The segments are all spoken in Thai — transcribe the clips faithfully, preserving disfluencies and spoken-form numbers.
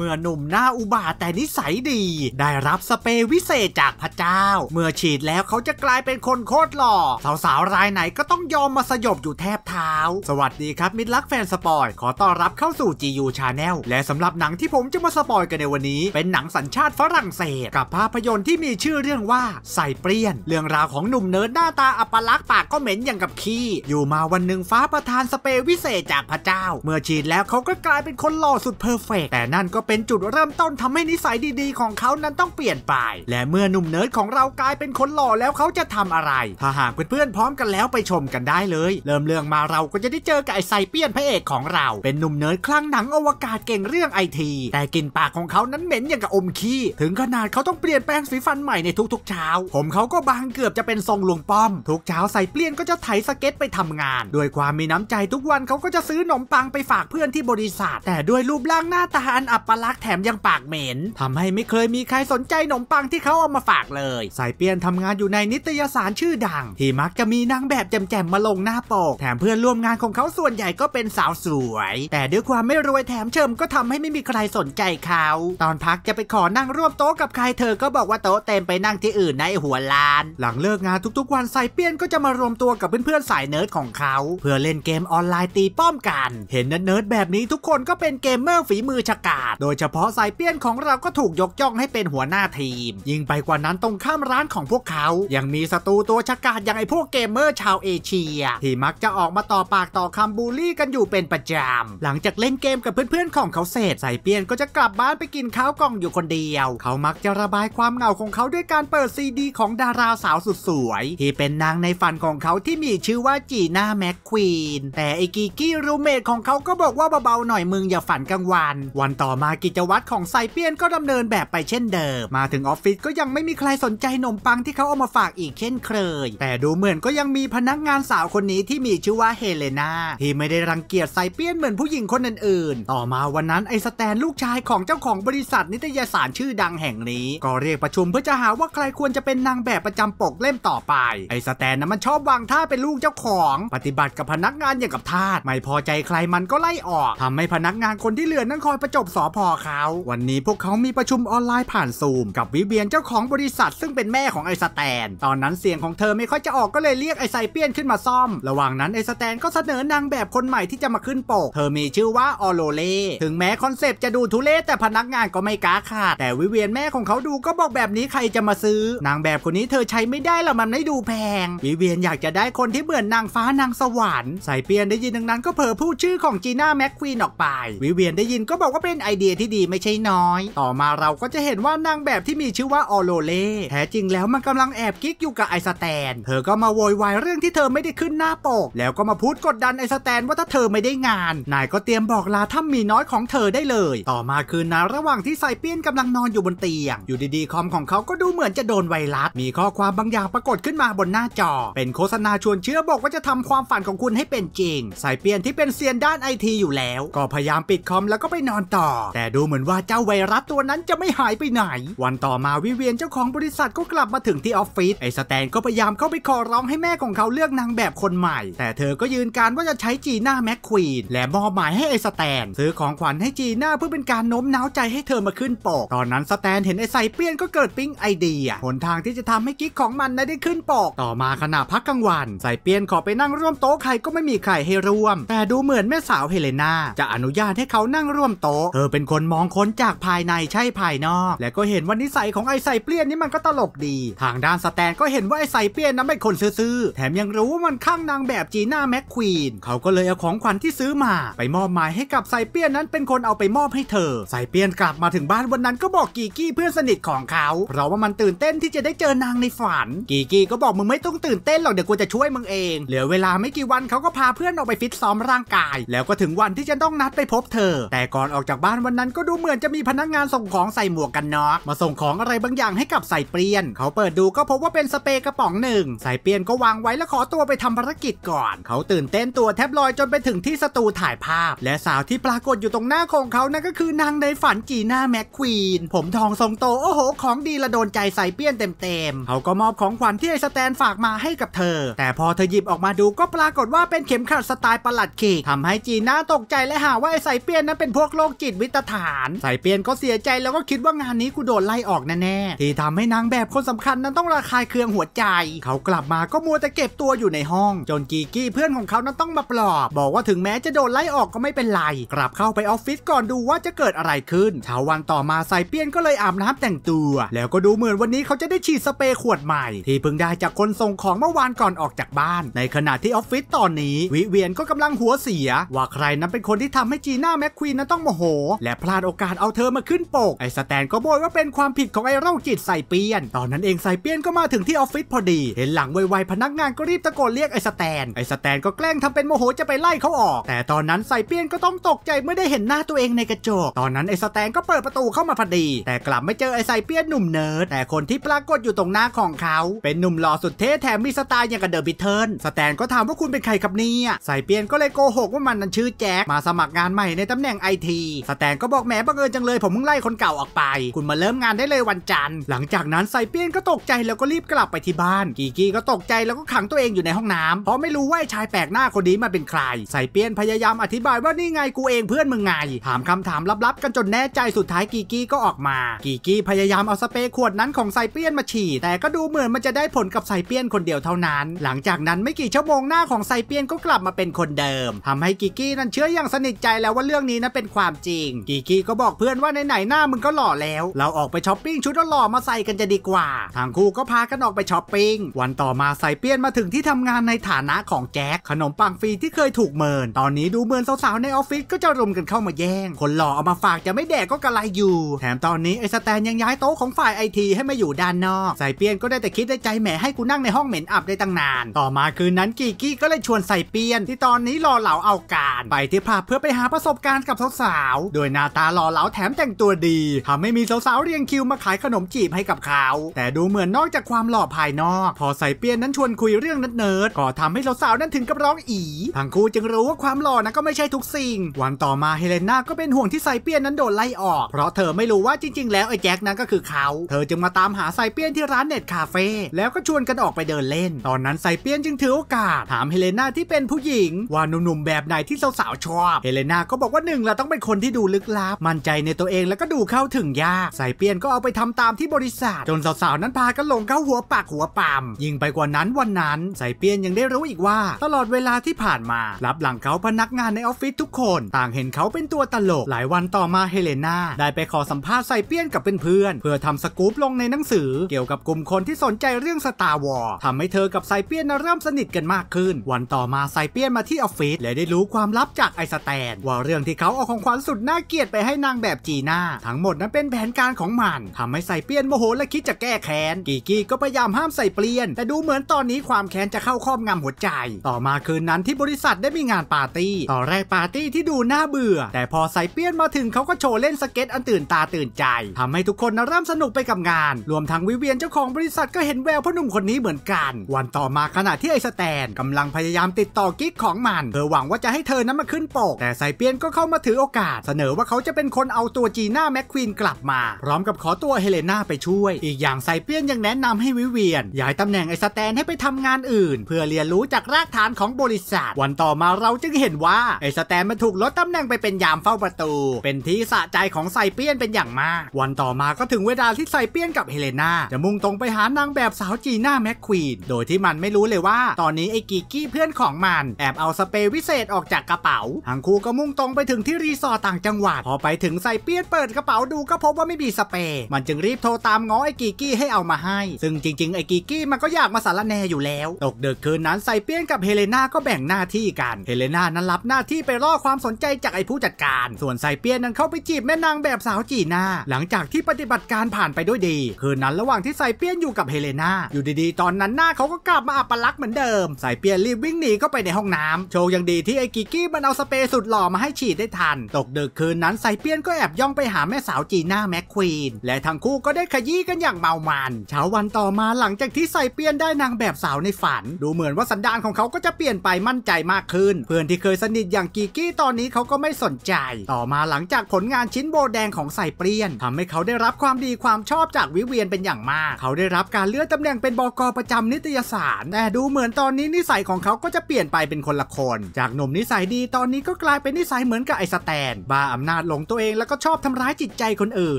เมื่อหนุ่มหน้าอุบาทแต่นิสัยดีได้รับสเปรย์วิเศษจากพระเจ้าเมื่อฉีดแล้วเขาจะกลายเป็นคนโคตรหล่อสาวๆรายไหนก็ต้องยอมมาสยบอยู่แทบเท้าสวัสดีครับมิตรรักแฟนสปอยขอต้อนรับเข้าสู่ จี ยู Channel และสำหรับหนังที่ผมจะมาสปอยกันในวันนี้เป็นหนังสัญชาติฝรั่งเศสกับภาพยนตร์ที่มีชื่อเรื่องว่าใส่เปลี่ยนเรื่องราวของหนุ่มเนิร์ดหน้าตาอัปลักษณ์ปากก็เหม็นอย่างกับขี้อยู่มาวันหนึ่งฟ้าประทานสเปรย์วิเศษจากพระเจ้าเมื่อฉีดแล้วเขาก็กลายเป็นคนหล่อสุดเพอร์เฟกต์แต่นั่นก็เป็นจุดเริ่มต้นทำให้นิสัยดีๆของเขานั้นต้องเปลี่ยนไปและเมื่อหนุ่มเนิร์ดของเรากลายเป็นคนหล่อแล้วเขาจะทำอะไรถ้าหากเพื่อนๆพร้อมกันแล้วไปชมกันได้เลยเริ่มเรื่องมาเราก็จะได้เจอกับไอ้ไซเปียนพระเอกของเราเป็นหนุ่มเนิร์ดคลั่งหนังอวกาศเก่งเรื่องไอทีแต่กลิ่นปากของเขานั้นเหม็นอย่างกับอมขี้ถึงขนาดเขาต้องเปลี่ยนแปรงสีฟันใหม่ในทุกๆเช้าผมเขาก็บางเกือบจะเป็นทรงลุงป้อมทุกเช้าไซเปียนก็จะไถสเก็ตไปทำงานด้วยความมีน้ำใจทุกวันเขาก็จะซื้อนมปังไปฝากเพื่อนที่บริษัทแต่ด้วยรูปร่างหน้าตาอันอัปลักษณ์แถมยังปากเหม็นทำให้ไม่เคยมีใครสนใจนมปังที่เขาเอามาฝากเลยไซเปียนทำงานอยู่ในนิตยสารชื่อดังที่มักจะมีนางแบบแจ่มๆมาลงหน้าปกแถมเพื่อนร่วมงานของเขาส่วนใหญ่ก็เป็นสาวสวยแต่ด้วยความไม่รวยแถมเชิมก็ทำให้ไม่มีใครสนใจเขาตอนพักจะไปขอนั่งร่วมโต๊ะกับใครเธอก็บอกว่าโต๊ะเต็มไปนั่งที่อื่นในหัวลานหลังเลิกงานทุกๆวันไซเปียนก็จะมารวมตัวกับเพื่อนๆสายเนิร์ดของเขาเพื่อเล่นเกมออนไลน์ตีป้อมกันเห็นเนิร์ดแบบนี้ทุกคนก็เป็นเกมเมอร์ฝีมือฉกาจโดยเฉพาะไซเปียนของเราก็ถูกยกย่องให้เป็นหัวหน้าทีมยิ่งไปกว่านั้นตรงข้ามร้านของพวกเขายังมีศัตรูตัวฉกาจอย่างไอ้พวกเกมเมอร์ชาวเอเชียที่มักจะออกมาต่อปากต่อคำบูลลี่กันอยู่เป็นประจำหลังจากเล่นเกมกับเพื่อนๆของเขาเสร็จไซเปียนก็จะกลับบ้านไปกินข้าวกล่องอยู่คนเดียวเขามักจะระบายความเหงาของเขาด้วยการเปิดซีดีของดาราสาวสุดสวยที่เป็นนางในฝันของเขาที่มีชื่อว่าจีน่าแม็กควีนแต่ไอกิกี้รูเมทของเขาก็บอกว่าเบาๆหน่อยมึงอย่าฝันกลางวันวันต่อมากิจวัตรของไซเปียนก็ดำเนินแบบไปเช่นเดิมมาถึงออฟฟิศก็ยังไม่มีใครสนใจนมปังที่เขาเอามาฝากอีกเช่นเคยแต่ดูเหมือนก็ยังมีพนักงานสาวคนนี้ที่มีชื่อว่าเฮเลนาที่ไม่ได้รังเกียจไซเปียนเหมือนผู้หญิงคนอื่นๆต่อมาวันนั้นไอสแตนลูกชายของเจ้าของบริษัทนิตยสารชื่อดังแห่งนี้ก็เรียกประชุมเพื่อจะหาว่าใครควรจะเป็นนางแบบประจำปกเล่มต่อไปไอสแตนนั้นมันชอบวางท่าเป็นลูกเจ้าของปฏิบัติกับพนักงานอย่างกับทาสไม่พอใจใครมันก็ไล่ออกทำให้พนักงานคนที่เหลือนั้นคอยประจบสภ.เขาวันนี้พวกเขามีประชุมออนไลน์ผ่านซูมกับวิเวียนเจ้าของบริษัทซึ่งเป็นแม่ของไอสแตนตอนนั้นเสียงของเธอไม่ค่อยจะออกก็เลยเรียกไอไซเปียนขึ้นมาซ่อมระหว่างนั้นไอสแตนก็เสนอนางแบบคนใหม่ที่จะมาขึ้นปกเธอมีชื่อว่าออโรเล่ถึงแม้คอนเซปต์จะดูทุเรศแต่พนักงานก็ไม่กล้าขาดแต่วิเวียนแม่ของเขาดูก็บอกแบบนี้ใครจะมาซื้อนางแบบคนนี้เธอใช้ไม่ได้ละมันไม่ดูแพงวิเวียนอยากจะได้คนที่เหมือนนางฟ้านางสวรรค์ไซเปียนได้ยินดังนั้นก็เผลอพูดชื่อของจีน่าแม็กควีนออกไปวิเวียนได้ยินก็บอกว่าเป็นไอเดียที่ดีไม่ใช่น้อยต่อมาเราก็จะเห็นว่านางแบบที่มีชื่อว่าออโรเล่แท้จริงแล้วมันกำลังแอบกิ๊กอยู่กับไอสแตนเธอก็มาโวยวายเรื่องที่เธอไม่ได้ขึ้นหน้าปกแล้วก็มาพูดกดดันไอสแตนว่าถ้าเธอไม่ได้งานนายก็เตรียมบอกลาถ้ามีน้อยของเธอได้เลยต่อมาคืนนั้นระหว่างที่ไซเปียนกำลังนอนอยู่บนเตียงอยู่ดีๆคอมของเขาก็ดูเหมือนจะโดนไวรัสมีข้อความบางอย่างปรากฏขึ้นมาบนหน้าจอเป็นโฆษณาชวนเชื่อบอกว่าจะทำความฝันของคุณให้เป็นจริงไซเปียนที่เป็นเซียนด้านไอทีอยู่แล้วก็พยายามปิดคอมแล้วก็ไปนอนต่อแต่ดูเหมือนว่าเจ้าไวรัสตัวนั้นจะไม่หายไปไหนวันต่อมาวิเวียนเจ้าของบริษัทก็กลับมาถึงที่ออฟฟิศไอสแตนก็พยายามเข้าไปขอร้องให้แม่ของเขาเลือกนางแบบคนใหม่แต่เธอก็ยืนการว่าจะใช้จีน่าแม็กควีนและมอบหมายให้ไอสแตนซื้อของขวัญให้จีน่าเพื่อเป็นการโน้มน้าวใจให้เธอมาขึ้นปกตอนนั้นสแตนเห็นไอไซเปียนก็เกิดปิ๊งไอเดียหนทางที่จะทำให้กิ๊กของมันได้ขึ้นปกต่อมาขณะพักกลางวันไซเปียนขอไปนั่งร่วมโต๊ะใครก็ไม่มีใครให้ร่วมแต่ดูเหมือนแม่สาวเฮเลนาจะอนุญาตให้เขานั่งร่วมโต๊ะเธอเป็นคนมองค้นจากภายในใช่ภายนอกและก็เห็นว่านิสัยของไอไซเปียนนี่มันก็ตลกดีทางด้านสแตนก็เห็นว่าไอไซเปียนนั้นเป็นคนซื่อแถมยังรู้ว่ามันข้างนางแบบจีน่าแม็กควีนเขาก็เลยเอาของขวัญที่ซื้อมาไปมอบหมายให้กับไซเปียนนั้นเป็นคนเอาไปมอบให้เธอไซเปียนกลับมาถึงบ้านวันนั้นก็บอกกีกี้เพื่อนสนิทของเขาเพราะว่ามันตื่นเต้นที่จะได้เจอนางในฝันกีกี้ก็บอกมึงไม่ต้องตื่นเต้นหรอกเดี๋ยวกูจะช่วยมึงเองเหลือเวลาไม่กี่วันเขาก็พาเพื่อนออกไปฟิตซ้อมร่างกายแล้วก็ถึงวันที่จะต้องนัดไปพบเธอแต่ก่อนออกจากบ้านวันนั้นก็ดูเหมือนจะมีพนักงานส่งของใส่หมวกกันน็อกมาส่งของอะไรบางอย่างให้กับไซเปียนเขาเปิดดูก็พบว่าเป็นสเปรย์กระป๋องหนึ่งไซเปียนก็วางไว้และขอตัวไปทำภารกิจก่อนเขาตื่นเต้นตัวแทบลอยจนไปถึงที่สตูถ่ายภาพและสาวที่ปรากฏอยู่ตรงหน้าของเขานั่นก็คือนางในฝันจีน่าแม็กควีนผมทองทรงโตโอ้โหของดีละโดนใจไซเปียนเต็มๆเขาก็มอบของขวัญที่ไอสแตนฝากมาให้กับเธอแต่พอเธอหยิบออกมาดูก็ปรากฏว่าเป็นเข็มขัดสไตล์ประหลัดขีดทำให้จีน่าตกใจและหาว่าไอไซเปียนนั้นเป็นพวกโรคจิตวิต ฐานสายเปียนก็เสียใจแล้วก็คิดว่างานนี้กูโดนไล่ออกแน่ๆที่ทำให้นางแบบคนสำคัญนั้นต้องระคายเคืองหัวใจเขากลับมาก็มัวแต่เก็บตัวอยู่ในห้องจนกีกี้เพื่อนของเขานั้นต้องมาปลอบบอกว่าถึงแม้จะโดนไล่ออกก็ไม่เป็นไรกลับเข้าไปออฟฟิศก่อนดูว่าจะเกิดอะไรขึ้นเช้าวันต่อมาสายเปียนก็เลยอาบน้ำแต่งตัวแล้วก็ดูเหมือนวันนี้เขาจะได้ฉีดสเปรย์ขวดใหม่ที่เพิ่งได้จากคนส่งของเมื่อวานก่อนออกจากบ้านในขณะที่ออฟฟิศตอนนี้วิเวียนก็กำลังหัวเสียว่าใครนั้นเป็นคนที่ทำให้จีน่าแม็กควีนนั้นต้องโมโหและพลาดโอกาสเอาเธอมาขึ้นปกไอ้สแตนก็บ่นว่าเป็นความผิดของไอ้โรคจิตสายเปียนตอนนั้นเองสายเปียนก็มาถึงที่ออฟฟิศพอดีเห็นหลังไวๆพนักงานก็รีบตะโกนเรียกไอ้สแตนไอ้สแตนก็แกล้งทำเป็นโมโหจะไปไล่เขาออกแต่ตอนนั้นสายเปียนก็ต้องตกใจเมื่อได้เห็นหน้าตัวเองในกระจกตอนนั้นไอ้สแตนก็เปิดประตูเข้ามาพอดีแต่กลับไม่เจอไอ้สายเปียนหนุ่มเนิร์ดแต่คนที่ปรากฏอยู่ตรงหน้าของเขาเป็นหนุ่มหล่อสุดเท่แถมมีสไตล์อย่างกับเดอะบิทเทิลสแตนก็ถามว่าคุณเป็นใครครับเนี่ยสายเปียนก็เลยโกหกว่ามันนั้นชื่อแจ็คมาสมัครงานใหม่ในตำแหน่งไอทีสแตนก็บอกแหมบังเอิญจังเลยผมเพิ่งไล่คนเก่าออกไปคุณมาเริ่มงานได้เลยวันจันทร์หลังจากนั้นสายเปียนก็ตกใจแล้วก็รีบกลับไปที่บ้านกีกี้ก็ตกใจแล้วก็ขังตัวเองอยู่ในห้องน้ำเพราะไม่รู้ว่าชายแปลกหน้าคนนี้มาเป็นใครสายเปียนพยายามอธิบายว่านี่ไงกูเองเพื่อนมึงไงถามคำถามลับๆกันจนแน่ใจสุดท้ายกีกี้ก็ออกมากีกี้พยายามเอาสเปรย์ขวดนั้นของสายเปียนมาฉีดแต่ก็ดูเหมือนมันจะได้ผลกับสายเปียนคนเดียวเท่านั้นหลังจากนั้นไม่กี่ชั่วโมงหน้าของสายเปียนก็กลับมาเป็นคนเดิมทำให้กีกี้นั้นเชื่ออย่างสนิทใจแล้วว่าเรื่องนี้นะเป็นความจริงกีกี้ก็บอกเพื่อนว่าไหนๆหน้ามึงก็หล่อแล้วเราออกไปช้อปปิ้งชุดหล่อมาใส่กันจะดีกว่าทางคู่ก็พากันออกไปช้อปปิ้งวันต่อมาสายเปียนมาถึงที่ทำงานในฐานะของแจ็คขนมปังฟรีที่เคยถูกเมินตอนนี้ดูเหมือนสาวๆในออฟฟิศก็จะรุมกันเข้ามาแย่งคนหล่อเอามาฝากจะไม่แดกก็กระไรอยู่แถมตอนนี้ไอ้สแตนยังย้ายโต๊ะของฝ่ายไอทีให้มาอยู่ด้านนอกสายเปียนก็ได้แต่คิดในใจแหมให้กูนั่งในห้องเหม็นอับได้ตั้งนานต่อมาคืนนั้นกีกี้ก็เลยชวนสายเปียนที่ตอนนี้รอเหลาเอาการไปที่ผับเพื่อไปหาประสบการณ์กับสาวๆโดยหน้าตาหล่อเหลาแถมแต่งตัวดีทำให้มีสาวๆเรียงคิวมาขายขนมจีบให้กับเขาแต่ดูเหมือนนอกจากความหล่อภายนอกพอสายเปียนนั้นชวนคุยเรื่องนัดเนิร์ดก็ทำให้สาวๆนั้นถึงกับร้องอีทั้งคู่จึงรู้ว่าความหล่อนั้นก็ไม่ใช่ทุกสิ่งวันต่อมาเฮเลน่าก็เป็นห่วงที่สายเปียนนั้นโดนไล่ออกเพราะเธอไม่รู้ว่าจริงๆแล้วไอ้แจ็คนั้นก็คือเขาเธอจึงมาตามหาสายเปียนที่ร้านเน็ตคาเฟ่แล้วก็ชวนกันออกไปเดินเล่นตอนนั้นสายเปียนจึงถือโอกาสถามเฮเลน่าที่เป็นผู้หญิงว่าหนุ่มๆแบบไหนที่สาวๆชอบเฮเลน่าก็บอกว่าหนึ่งเราต้องเป็นคนที่ดูลึกลับมั่นใจในตัวเองแล้วก็ดูเข้าถึงยากสายเปียนก็เอาไปทำตามที่บริษัทจนสาวๆนั้นพากันหลงเข้าหัวปากหัวปามยิ่งไปกว่านั้นวันนั้นสายเปียนยังได้รู้อีกว่าตลอดเวลาที่ผ่านมารับหลังเขาพนักงานในออฟฟิศทุกคนต่างเห็นเขาเป็นตัวตลกหลายวันต่อมาเฮเลน่าได้ไปขอสัมภาษณ์สายเปียนกับเพื่อนๆเพื่อทำสกู๊ปลงในหนังสือเกี่ยวกับกลุ่มคนที่สนใจเรื่อง Star Wars ทำให้เธอกับสายเปียนเริ่มสนิทกันมากขึ้นวันต่อมาสายเปียนมาที่ออฟฟิศและได้รู้ความลับจากไอสแตนว่าเรื่องที่เขาเอาของขวัญสุดน่าเกลียดไปให้นางแบบจีน่าทั้งหมดนั้นเป็นแผนการของมันทำให้สายเปียนโมโหและคิดจะแก้แค้นกีกี้ก็พยายามห้ามสายเปียนแต่ดูเหมือนตอนนี้ความแค้นจะเข้าครอบงำหัวใจต่อมาคืนนั้นที่บริษัทได้มีงานปาร์ตี้ตอนแรกปาร์ตี้ที่ดูน่าเบื่อแต่พอสายเปียนมาถึงเขาก็โชว์เล่นสเก็ตอันตื่นตาตื่นใจทำให้ทุกคนเริ่มสนุกไปกับงานรวมทั้งวิเวียนเจ้าของบริษัทก็เห็นแววพ่อหนุ่มคนนี้เหมือนกันวันต่อมาขณะที่ไอสแตนกำลังพยายามติดต่อกิ๊กของมันเธอหวังว่าจะให้เธอนั้นมาขึ้นปกแต่สายเปียนก็เข้ามาถือโอกาสเสนอว่าเขาจะเป็นคนเอาตัวจีน่าแม็กควีนกลับมาพร้อมกับขอตัวเฮเลน่าไปช่วยอีกอย่างสายเปียนยังแนะนำให้วิเวียนย้ายตำแหน่งไอสแตนให้ไปทำงานอื่นเพื่อเรียนรู้จากรากฐานของบริษัทวันต่อมาเราจึงเห็นว่าไอสแตนมันถูกลดตำแหน่งไปเป็นยามเฝ้าประตูเป็นที่สะใจของสายเปียนเป็นอย่างมากวันต่อมาก็ถึงเวลาที่สายเปียนกับเฮเลน่าจะมุ่งตรงไปหานางแบบสาวจีน่าแม็กควีนโดยที่มันไม่รู้เลยว่าตอนนี้ไอ้กีกี้เพื่อนของมันแอบเอาสเปรย์วิเศษออกจากกระเป๋าทั้งคู่ก็มุ่งตรงไปถึงที่รีสอร์ทต่างจังหวัดพอไปถึงสายเปียนเปิดกระเป๋าดูก็พบว่าไม่มีสเปรย์มันจึงรีบโทรตามง้อไอ้กีกี้ให้เอามาให้ซึ่งจริงๆไอ้กีกี้มันก็อยากมาสารแนอยู่แล้วตกดึกคืนนั้นสายเปียนกับเฮเลน่าก็แบ่งหน้าที่กันเฮเลน่านั้นรับหน้าที่ไปล่อความสนใจจากไอ้ผู้จัดการส่วนสายเปียนนั้นเข้าไปจีบแม่นางแบบสาวจีน่าหลังจากที่ปฏิบัติการผ่านไปด้วยดีคืนนั้นระหว่างที่สายเปียนอยู่กับเฮเลน่าอยู่ดีๆตอนนั้นหน้าเขาก็กลับมาอัปลักษณ์เหมือนเดิมสายเปียนรีบวิ่งหนีเข้าไปในห้องน้ำโชว์ยังดีที่ไอ้กิกี้มันเอาสเปรย์สุดหล่อมาให้ฉีดได้ทันตกดึกคืนนั้นสายเปียนก็แอบย่องไปหาแม่สาวจีน่าแม็กควีนและทั้งคู่ก็ได้ขยี้กันอย่างเมามันเช้าวันต่อมาหลังจากที่สายเปียนได้นางแบบสาวในฝันดูเหมือนว่าสันดานของเขาก็จะเปลี่ยนไปมั่นใจมากขึ้นเพื่อนที่เคยสนิทอย่างกิกี้ตอนนี้เขาก็ไม่สนใจต่อมาหลังจากผลงานชิ้นโบแดงของสายเปียนทำให้เขาได้รับความดีความชอบจากวิเวียนเป็นอย่างมากเขาได้รับการเลื่อนตำแหน่งเป็นบก.ประจำนิตยสารแต่ดูเหมือนตอนนี้นิสัยของเขาก็จะเปลี่ยนไปเป็นคนละคนจากหนุ่มนิสัยดีตอนนี้ก็กลายเป็นนิสัยเหมือนกับไอสแตนบ้าอำ นาดหลงตัวเองแล้วก็ชอบทำร้ายจิตใจคนอื่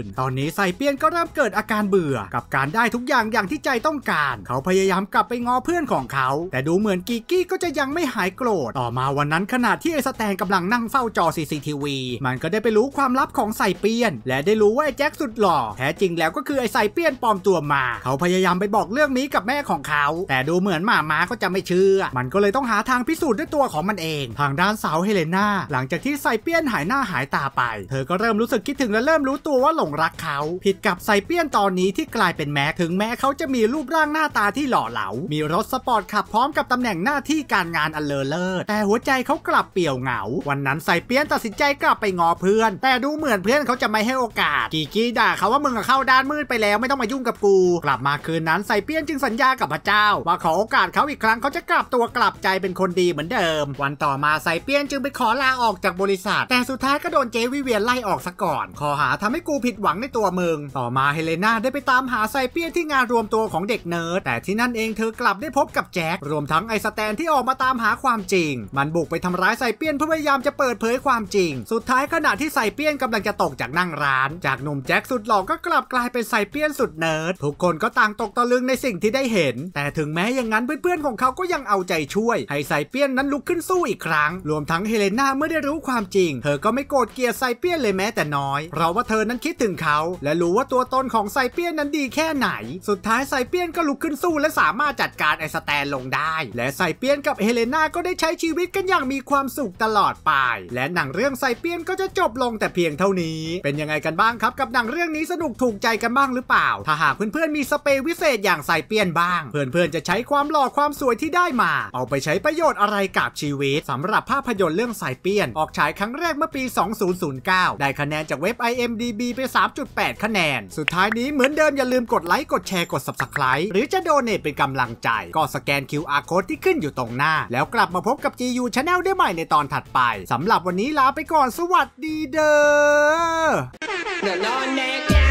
นตอนนี้ไซเปียนก็เริ่มเกิดอาการเบื่อกับการได้ทุกอย่างอย่างที่ใจต้องการเขาพยายามกลับไปง้อเพื่อนของเขาแต่ดูเหมือนกิกกี้ก็จะยังไม่หายโกรธต่อมาวันนั้นขณะที่ไอสแตนกำลังนั่งเฝ้าจอ ซี ซี ที วี มันก็ได้ไปรู้ความลับของไซเปียนและได้รู้ว่าไอแจ็คสุดหล่อแท้จริงแล้วก็คือไอไซเปียนปลอมตัวมาเขาพยายามไปบอกเรื่องนี้กับแม่ของเขาแต่ดูเหมือนหมาม้าก็จะไม่เชื่อมันก็เลยต้องหาทางพิสูจน์ด้วยตัวของมันเองทางด้านสาวเฮเลน่าหลังจากที่ไซเปียนหายหน้าหายตาไปเธอก็เริ่มรู้สึกคิดถึงและเริ่มรู้ตัวว่าหลงรักเขาผิดกับไซเปียนตอนนี้ที่กลายเป็นแม็กถึงแม้เขาจะมีรูปร่างหน้าตาที่หล่อเหลามีรถสปอร์ตขับพร้อมกับตำแหน่งหน้าที่การงานอันเลอเลิศแต่หัวใจเขากลับเปี่ยวเหงาวันนั้นไซเปียนตัดสินใจกลับไปงอเพื่อนแต่ดูเหมือนเพื่อนเขาจะไม่ให้โอกาสกีกี้ด่าเขาว่ามึงเข้าด้านมืดไปแล้วไม่ต้องมายุ่งกับกูกลับมาคืนนั้นไซเปียนจึงสัญญากับพระเจ้าว่าขอโอกาสเขาอีกครั้งเขาจะกลับตัวกลับใจเป็นคนดีเหมือนเดิมวันต่อมาไซเปียนจึงไปขอลาออกจากบริษัทแต่สุดท้ายก็โดนเจวิเวียนไล่ออกซะก่อนขอหาทำให้กูผิดหวังในตัวมึงต่อมาเฮเลนาได้ไปตามหาไซเปียนที่งานรวมตัวของเด็กเนิร์ดแต่ที่นั่นเองเธอกลับได้พบกับแจ็ครวมทั้งไอสแตนที่ออกมาตามหาความจริงมันบุกไปทำร้ายไซเปียนเพื่อพยายามจะเปิดเผยความจริงสุดท้ายขณะที่ไซเปียนกำลังจะตกจากนั่งร้านจากหนุ่มแจ็คสุดหล่อก็กลับกลายเป็นไซเปียนสุดเนิร์ดทุกคนก็ต่างตกตะลึงในสิ่งที่ได้เห็นแต่ถึงแม้อย่างนั้นเพื่อนๆของเขาก็ยังเอาใจช่วยให้ไซเปียนนั้นลุกขึ้นสู้อีกครั้งรวมทั้งเฮเลนาเมื่อได้รู้ความจริงเธอก็ไม่โกรธเกลียดไซเปียนเลยแม้แต่น้อยเพราะว่าเธอนั้นคิดถึงเขาและรู้ว่าตัวตนของไซเปียนนั้นดีแค่ไหนสุดท้ายไซเปียนก็ลุกขึ้นสู้และสามารถจัดการไอสแตนลงได้และไซเปียนกับเฮเลนาก็ได้ใช้ชีวิตกันอย่างมีความสุขตลอดไปและหนังเรื่องไซเปียนก็จะจบลงแต่เพียงเท่านี้เป็นยังไงกันบ้างครับกับหนังเรื่องนี้สนุกถูกใจกันบ้างหรือเปล่าถ้าหากเพื่อนๆมีสเปรย์วิเศษอย่างไซเปียนบ้างเพื่อนๆจะใช้ความหล่อความสวยที่ได้มาเอาไปใช้ประโยชน์อะไรกับชีวิตสำหรับภาพยนตร์เรื่องไซเปียนออกฉายครั้งแรกเมื่อปี สองพันเก้าได้คะแนนจากเว็บ ไอ เอ็ม ดี บี ไป สามจุดแปด คะแนนสุดท้ายนี้เหมือนเดิมอย่าลืมกดไลค์กดแชร์กด ซับสไครบ์ หรือจะโดเนทเป็นกำลังใจก็สแกน คิว อาร์ Code ที่ขึ้นอยู่ตรงหน้าแล้วกลับมาพบกับ จี ยู Channel ได้ใหม่ในตอนถัดไปสำหรับวันนี้ลาไปก่อนสวัสดีเด้อ